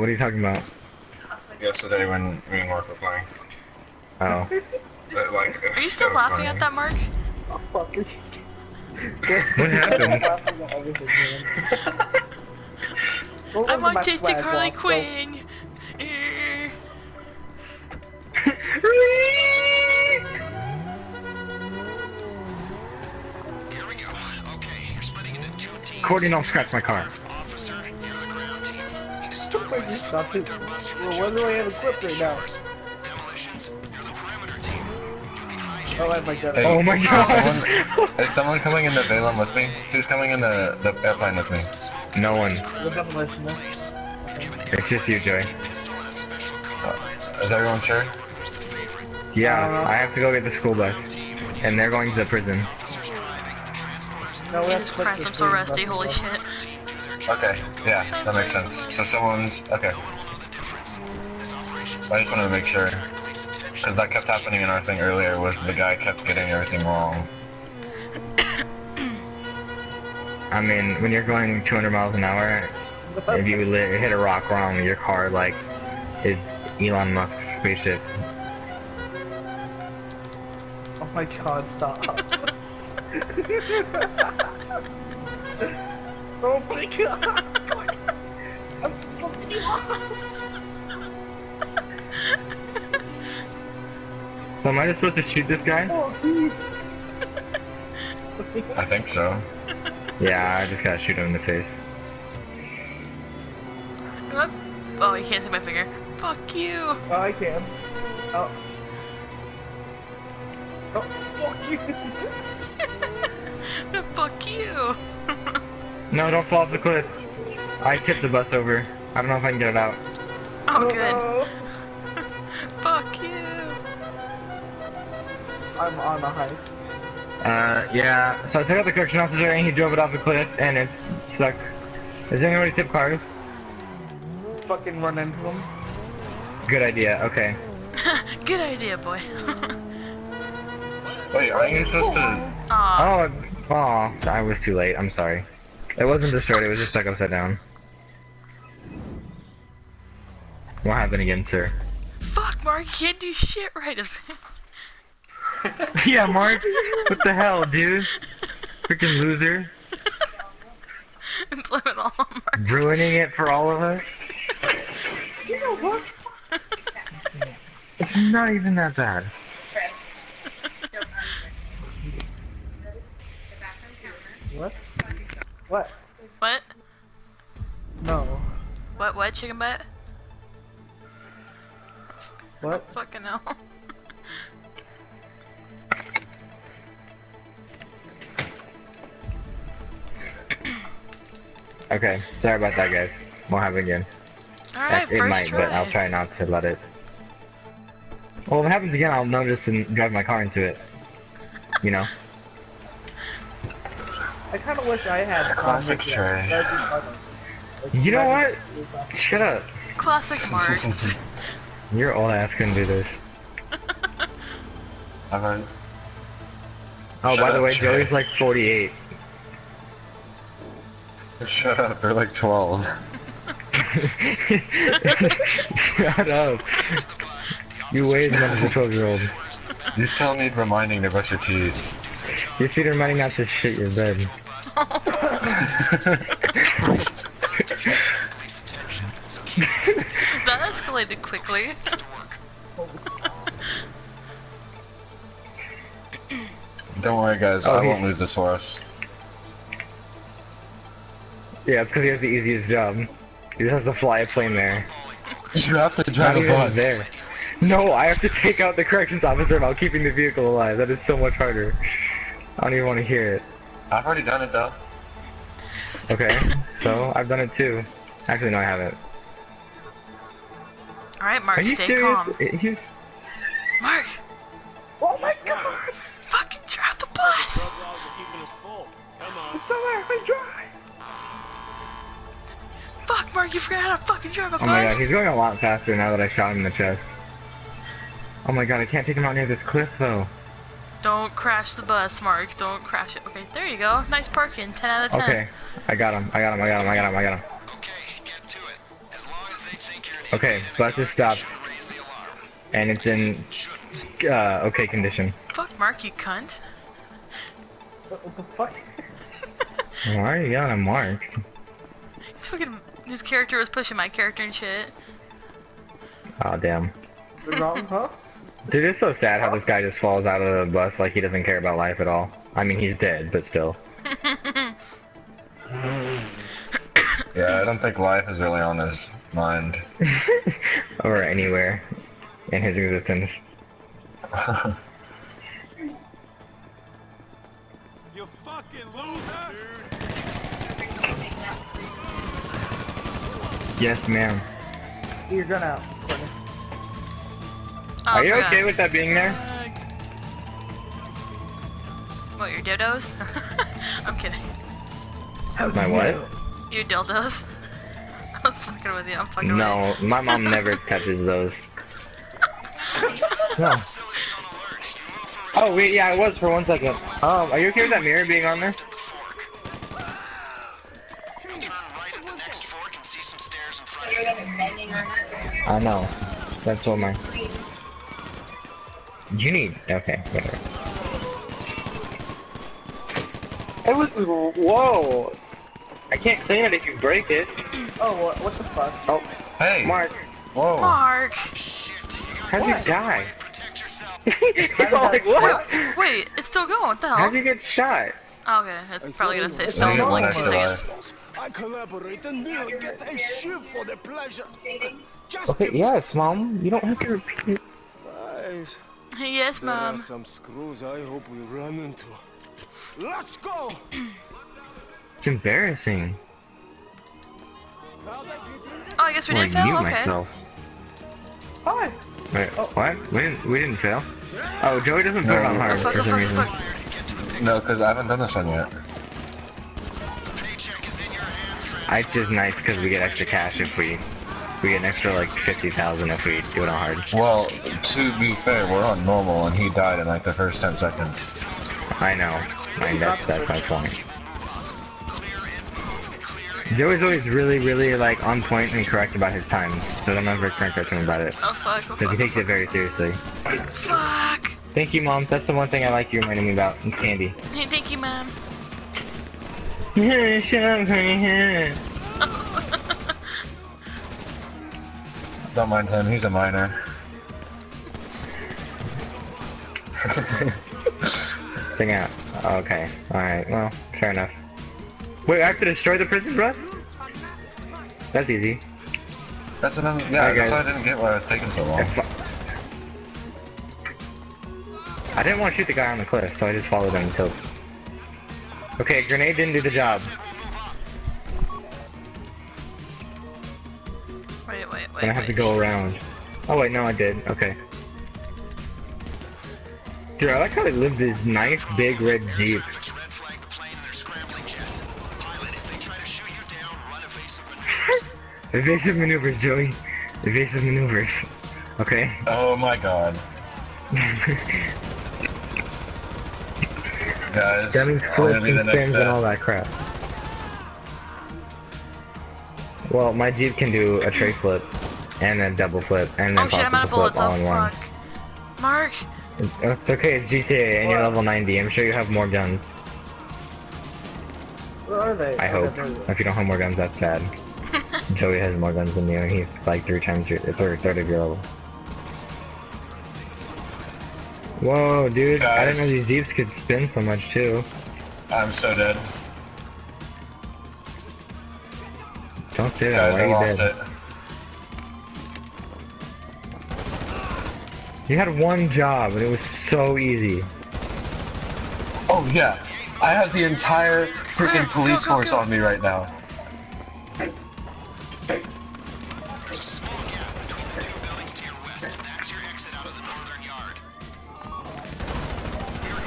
What are you talking about? Yesterday when me and Mark were playing. Oh. But, like, are you still so laughing at that, Mark? Oh, fuck. What happened? I want autistic Harley Quinn! Here we go. Okay, you're splitting into two teams. Courtney, don't scratch my car. Officer, you're the ground team. You need to start with their bus from the shore. We're in slip right now. Demolitions, you're the perimeter team. You'll be hijacking. Oh my god. Is someone coming in the Valon with me? Who's coming in the airplane with me? No one. It's just you, Joey. Is everyone sure? Yeah, I have to go get the school bus, and they're going to the prison. Jesus Christ, I'm so rusty, holy shit. Okay, yeah, that makes sense. So someone's... okay. I just wanted to make sure, because that kept happening in our thing earlier, was the guy kept getting everything wrong. I mean, when you're going 200 miles an hour, if you hit a rock wrong, your car, like, is Elon Musk's spaceship. Oh my god, stop. Oh my god. I'm fucking lost. So am I just supposed to shoot this guy? I think so. Yeah, I just gotta shoot him in the face. What? Oh, you can't see my finger. Fuck you. Oh, I can. Oh. Oh, fuck you! Fuck you! No, don't fall off the cliff. I tipped the bus over. I don't know if I can get it out. Oh, good. Fuck you! I'm on a hike. Yeah. So I took out the correction officer and he drove it off the cliff and it sucked. Does anybody tip cars? Fucking run into them. Good idea, okay. Good idea, boy. Wait, aren't you supposed to... Aww. Oh, I was too late, I'm sorry. It wasn't destroyed, it was just stuck upside down. What happened again, sir? Fuck, Mark, you can't do shit right as Yeah, Mark, what the hell, dude? Freaking loser. I'm blaming all of Mark. Ruining it for all of us. You know what? It's not even that bad. What? What? What? No. What, chicken butt? What? Oh, fucking hell. Okay, sorry about that, guys. Won't happen again. Alright, first try. But I'll try not to let it. Well, if it happens again, I'll notice and drive my car into it. You know? I kind of wish I had classic Trey. You know what? Shut up. Classic Mark. Your old ass can do this. Alright. Oh, by the way, Trey. Joey's like 48. Shut up, they're like 12. Shut up. You weigh as much as a 12-year-old. You still need reminding to brush your teeth. You still need reminding not to shit your bed. That escalated quickly. Don't worry, guys. I won't lose this horse. Yeah, it's because he has the easiest job. He just has to fly a plane there. You have to drive a bus. There. No, I have to take out the corrections officer while keeping the vehicle alive. That is so much harder. I don't even want to hear it. I've already done it though. Okay, so I've done it too. Actually, no, I haven't. Alright, Mark, stay calm. He's... Mark! Oh my god! Fucking drive the bus! It's so hard to drive! Fuck, Mark, you forgot how to fucking drive a bus! Oh my god, he's going a lot faster now that I shot him in the chest. Oh my god, I can't take him out near this cliff though. Don't crash the bus, Mark. Don't crash it. Okay, there you go. Nice parking. 10 out of 10. Okay, I got him. I got him. I got him. I got him. I got him. Okay, get to it. As long as they Okay, bus is stopped. And it's in okay condition. Fuck Mark, you cunt. What the fuck? Why are you yelling at Mark? He's fucking, his character was pushing my character and shit. Oh damn. Dude, it's so sad how this guy just falls out of the bus like he doesn't care about life at all. I mean, he's dead, but still. Yeah, I don't think life is really on his mind. Or anywhere in his existence. You fucking loser! Yes, ma'am. You're gonna out. Oh, are you okay with that being there? What, your dildos? I'm kidding. My what? Your dildos. I was fucking with you, I'm fucking with you. No, my mom never touches those. No. Oh, wait, yeah, I was for 1 second. Are you okay with that mirror being on there? I know. That's what my... You need... Okay, whatever. It was... Whoa! I can't clean it if you break it. Oh, what the fuck? Oh, hey! Mark! Whoa! Mark! How'd you die? I'm like, what? Wait, wait, it's still going, what the hell? How'd you get shot? Oh, okay, that's probably gonna say so long in 2 seconds. I collaborate and get a ship for the pleasure. Okay, yes, Mom. You don't have to repeat. Yes, Mom. There are some screws I hope we run into. Let's go! It's embarrassing. Oh, I guess we didn't fail? Okay. Myself. Hi. Wait, oh. What? We didn't fail? Oh, Joey doesn't vote on hard for some reason. No, because I haven't done this one yet. It's just nice because we get extra cash if we get an extra like 50,000 if we do it on hard. Well, to be fair, we're on normal and he died in like the first 10 seconds. I know. And that's my point. Joey's always really, really like on point and correct about his times, so don't ever crank at him about it. Oh fuck! Because he takes it very seriously. Fuck! Thank you, Mom. That's the one thing I like you reminding me about. It's candy. Hey, thank you, Mom. Don't mind him. He's a minor. Thing out. Okay. All right. Well, fair enough. Wait, I have to destroy the prison for us? That's easy. That's what I'm- yeah, that's why I didn't get why I was taking so long. I didn't want to shoot the guy on the cliff, so I just followed him until- Okay, grenade didn't do the job. Wait, and I have to go around. Oh wait, no I did, okay. Dude, I like how they live this nice big red Jeep. Evasive maneuvers, Joey. Evasive maneuvers. Okay. Oh my god. Guys, that means flips and spins and all that crap. Well, my Jeep can do a tray flip, and a double flip, and then flip all in one. Mark! It's okay, it's GTA, and you're level 90. I'm sure you have more guns. Where are they? I hope. If you don't have more guns, that's sad. Joey has more guns than you, and he's like 3 times your third of your level. Whoa, dude! Guys, I didn't know these Jeeps could spin so much too. I'm so dead. Don't say that. Guys, why are you dead? You had 1 job, and it was so easy. Oh yeah, I have the entire freaking police force on me right now.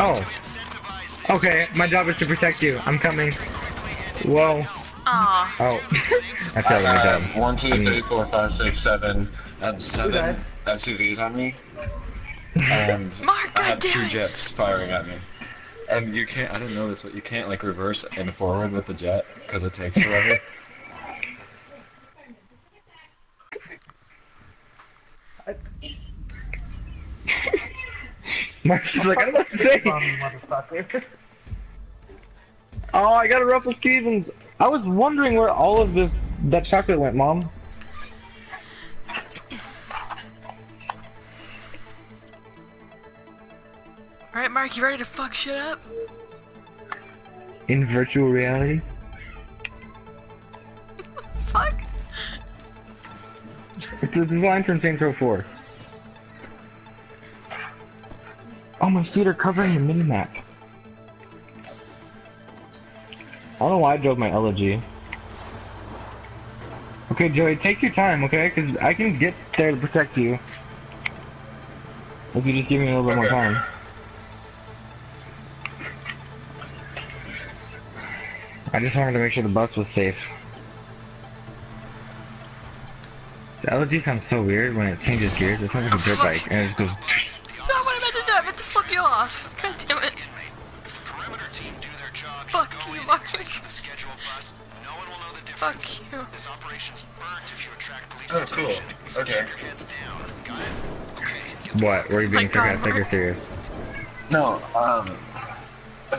Oh. Okay, my job is to protect you. I'm coming. Whoa. Aww. Oh. That's my job. 1, 2, 3, 4, 5, 6, 7. That's 7 SUVs on me. And Mark, I have 2 jets firing at me. And you can't, I didn't know this, but you can't like reverse and forward with the jet because it takes forever. Mark's just like, I don't know what to say. Motherfucker. Oh, I got a Ruffles Stevens. I was wondering where all of this that chocolate went, Mom. Alright, Mark, you ready to fuck shit up? In virtual reality? Fuck? It's a line from Saints Row 4. Oh, my feet are covering the mini-map. I don't know why I drove my LG. Okay, Joey, take your time, okay? Because I can get there to protect you. If you just give me a little bit more time. I just wanted to make sure the bus was safe. The LG sounds so weird when it changes gears. It sounds like a dirt bike. And it just goes... That's not what I meant to do. I meant to flip you off. God damn it. Fuck you, Mark. Fuck you. Oh, cool. Okay. What? Were you being sarcastic or serious? No,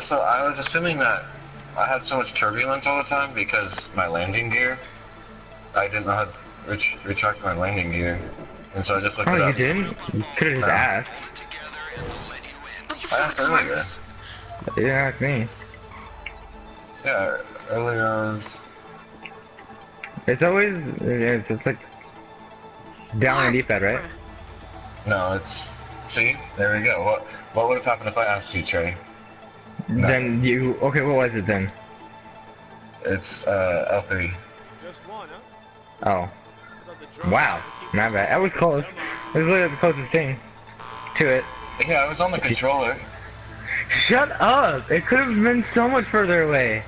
so I was assuming that I had so much turbulence all the time because my landing gear, I didn't know how to retract my landing gear. And so I just looked it up. Oh, you didn't? You could've just asked. I asked earlier. You didn't ask me. Yeah, earlier I was... It's always... It's like... Down and D-pad, right? No, it's... See? There we go. What would've happened if I asked you, Trey? No. Then you... Okay, what was it then? It's, L3. Just one, huh? Oh. Wow. Not bad. I was close. It was literally the closest thing to it. Yeah, I was on the controller. Shut up! It could have been so much further away.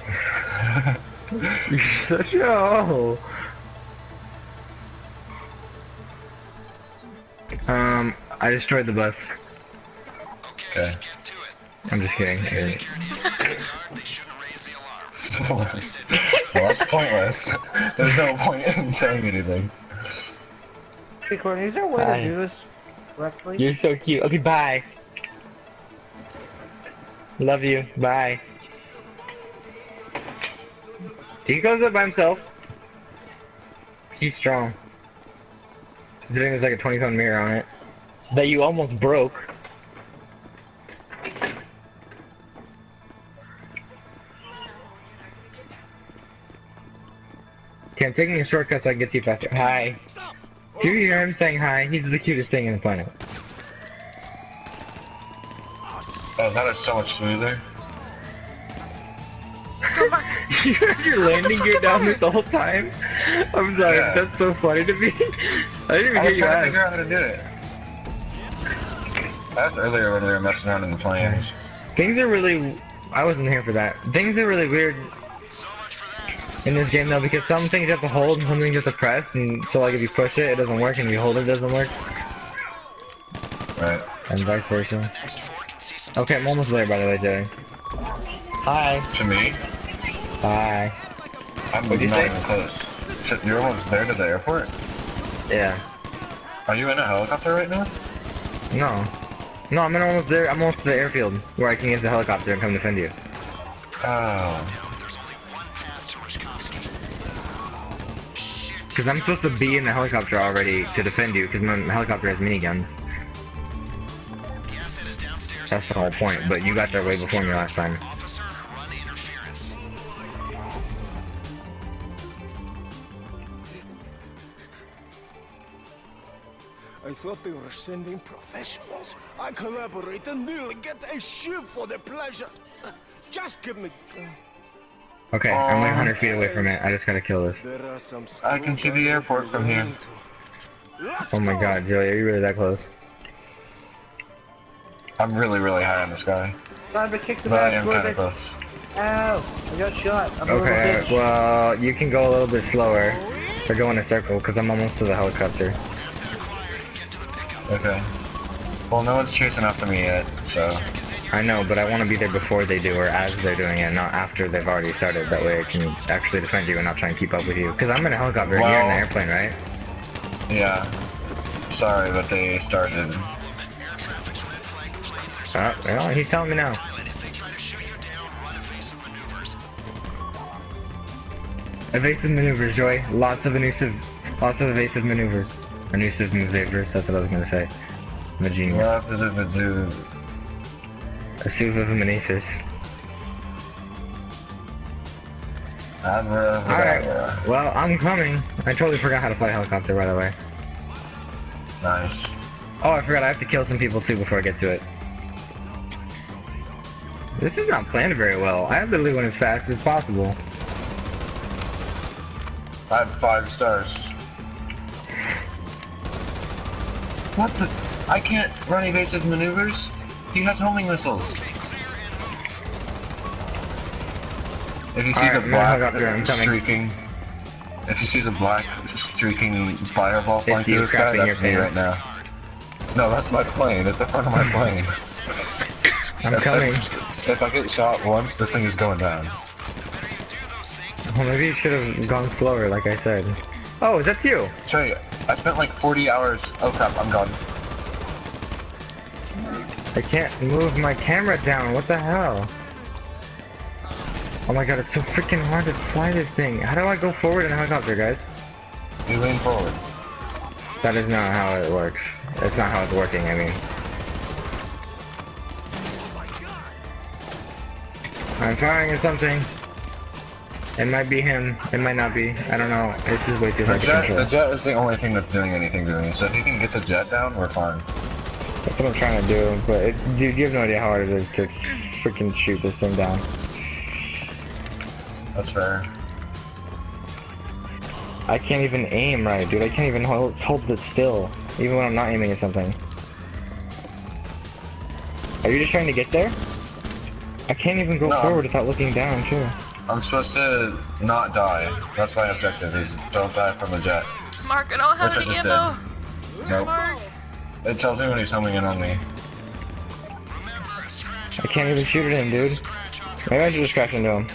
You're such a hoe. I destroyed the bus. Okay. I'm just kidding. Well, that's pointless. There's no point in saying anything. Hey, Courtney, is there a way to do this correctly? You're so cute. Okay, bye. Love you. Bye. He goes up by himself. He's strong. Considering there's like a 20-pound mirror on it that you almost broke. Okay, I'm taking a shortcut so I can get to you faster. Hi. Do you hear him saying hi? He's the cutest thing on the planet. Oh, that is so much smoother. You had your landing gear down this the whole time? I'm sorry, yeah. That's so funny to me. I didn't even hear you ask. I was trying to figure out how to do it. That's earlier when we were messing around in the planes. Things are really... I wasn't here for that. Things are really weird in this game though, because some things you have to hold and some things you have to press, and so like if you push it, it doesn't work, and if you hold it, it doesn't work. Right. And vice versa. Okay, I'm almost there by the way, Jerry. Hi. To me? Hi. I'm not even close. You're almost there to the airport? Yeah. Are you in a helicopter right now? No. No, I'm almost there. I'm almost to the airfield, where I can get the helicopter and come defend you. Oh. Because I'm supposed to be in the helicopter already to defend you, because my helicopter has miniguns. That's the whole point, but you got there way before me last time. I thought they were sending professionals. I collaborate and nearly get a ship for the pleasure. Just give me... Okay, I'm like 100 feet away from it. I just gotta kill this. I can see the airport from here. Oh my god, Joey, are you really that close? I'm really, really high on this guy. But I am kind of close. Ow, I got shot. Okay, well, you can go a little bit slower. Or go in a circle, because I'm almost to the helicopter. Okay. Well, no one's chasing after me yet, so... I know, but I want to be there before they do, or as they're doing it, not after they've already started. That way I can actually defend you and not try and keep up with you. Because I'm in a helicopter, and you're in an airplane, right? Yeah. sorry, but they started. Well, he's telling me now. Evasive maneuvers, Joy. Lots of evasive maneuvers. Elusive maneuvers, that's what I was gonna say. I'm a genius. Lots of maneuvers. Elusive maneuvers. Alright, well, I'm coming. I totally forgot how to fly a helicopter, by the way. Nice. Oh, I forgot I have to kill some people too before I get to it. This is not planned very well. I literally went as fast as possible. I have 5 stars. What the? I can't run evasive maneuvers? He has homing missiles. If you see the black streaking, fireball flying through the sky, that's me right now. No, that's my plane. It's the front of my plane. I'm coming. If I get shot once, this thing is going down. Well, maybe you should have gone slower, like I said. Oh, is that you? Sorry, I spent like 40 hours. Oh crap, I'm gone. I can't move my camera down. What the hell? Oh my god, it's so freaking hard to fly this thing. How do I go forward in a helicopter, guys? You lean forward. That is not how it works. That's not how it's working, I mean. Oh my god. I'm firing at something. It might be him. It might not be. I don't know. This is way too hard to control. The jet is the only thing that's doing anything to me. So if you can get the jet down, we're fine. That's what I'm trying to do. But it, dude, you have no idea how hard it is to freaking shoot this thing down. That's fair. I can't even aim right, dude. I can't even hold it still, even when I'm not aiming at something. Are you just trying to get there? I can't even go forward without looking down, too. I'm supposed to not die. That's my objective, is don't die from a jet. Mark, I don't have any ammo. Nope. Mark. It tells me when he's homing in on me. I can't even shoot at him, dude. Maybe I should just crash into him.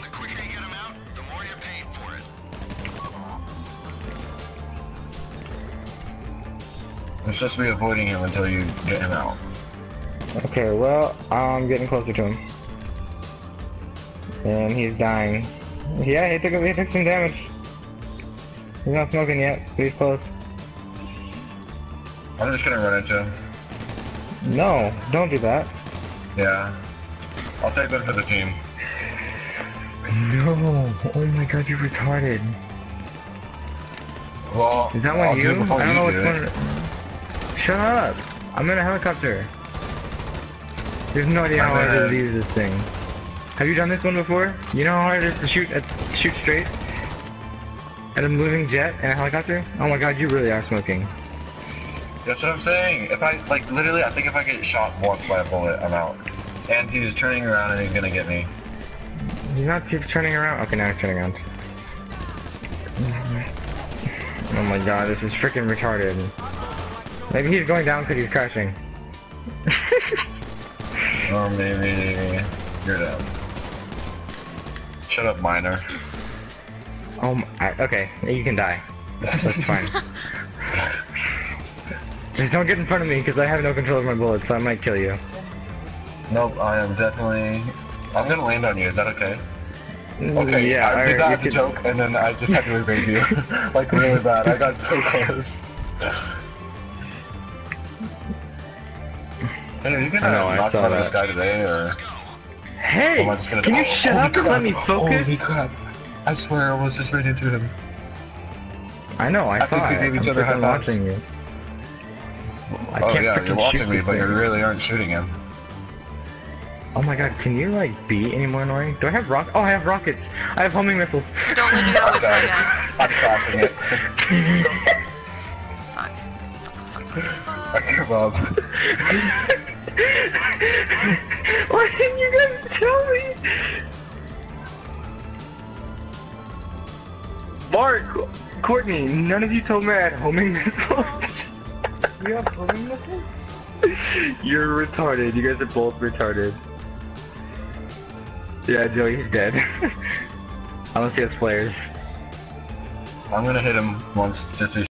You're supposed to be avoiding him until you get him out. Okay, well, I'm getting closer to him. And he's dying. Yeah, he took some damage. He's not smoking yet, but he's close. I'm just gonna run into him. No, don't do that. Yeah. I'll take one for the team. No, oh my god, you're retarded. Well, is that one you? I don't know which one. Shut up! I'm in a helicopter. There's no idea how hard it is to use this thing. Have you done this one before? You know how hard it is to shoot straight at a moving jet and a helicopter? Oh my god, you really are smoking. That's what I'm saying. If I like literally, I think if I get shot once by a bullet, I'm out. And he's turning around and he's gonna get me. He's not turning around. Okay, now he's turning around. Oh my god, this is freaking retarded. Maybe he's going down because he's crashing. Or maybe you're down. Shut up, minor. Oh my, okay, you can die. That's fine. Just don't get in front of me because I have no control of my bullets, so I might kill you. Nope, I am definitely... I'm gonna land on you, is that okay? Okay, yeah, I did that as a joke and then I just had to evade you. Like really bad, I got so close. Are you gonna knock out this guy today, or? Hey! Oh, can you shut up and let me focus? Holy crap! I swear I was just right into him. I know. I thought we gave each other high fives. Oh yeah, you're watching me, but you really aren't shooting him. Oh my god! Can you like be any more annoying? Do I have rockets? Oh, I have rockets. I have homing missiles. Don't let me know what's going on. I'm crashing it. I give up. Why didn't you guys tell me? Mark, Courtney, none of you told me I had homing missiles. You have homing missiles? You're retarded. You guys are both retarded. Yeah, Joey's dead. Unless he has flares. I'm gonna hit him once just to